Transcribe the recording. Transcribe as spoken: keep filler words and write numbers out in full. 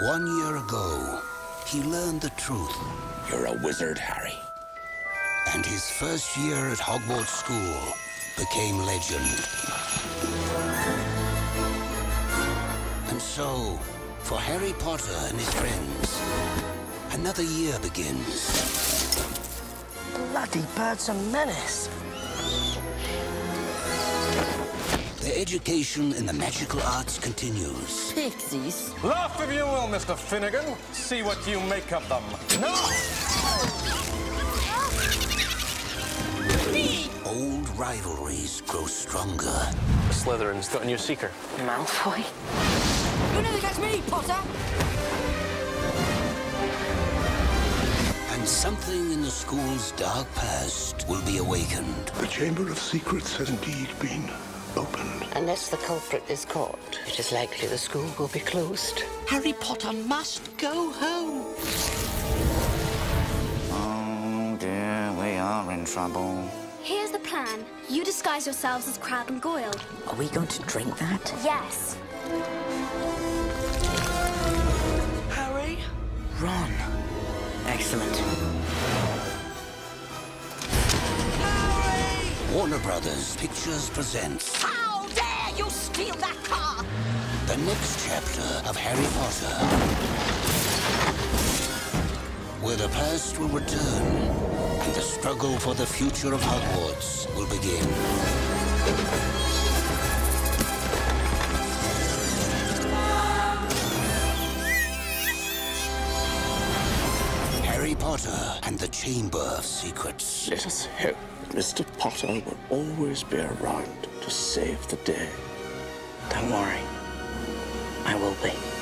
One year ago, he learned the truth. You're a wizard, Harry. And his first year at Hogwarts School became legend. And so, for Harry Potter and his friends, another year begins. Bloody birds of menace. Their education in the magical arts continues. Pixies. Laugh if you will, Mister Finnegan. See what you make of them. No! Old rivalries grow stronger. Slytherin's got a new seeker. Malfoy. You know that's me, Potter! And something in the school's dark past will be awakened. The Chamber of Secrets has indeed been opened. Unless the culprit is caught, it is likely the school will be closed. Harry Potter must go home. Oh dear, we are in trouble. Here's the plan. You disguise yourselves as Crabbe and Goyle. Are we going to drink that? Yes. Harry? Ron. Excellent. Warner Brothers Pictures presents... How dare you steal that car! The next chapter of Harry Potter, where the past will return and the struggle for the future of Hogwarts will begin. Harry Potter and the Chamber of Secrets. Let us hope that Mister Potter will always be around to save the day. Don't worry, I will be.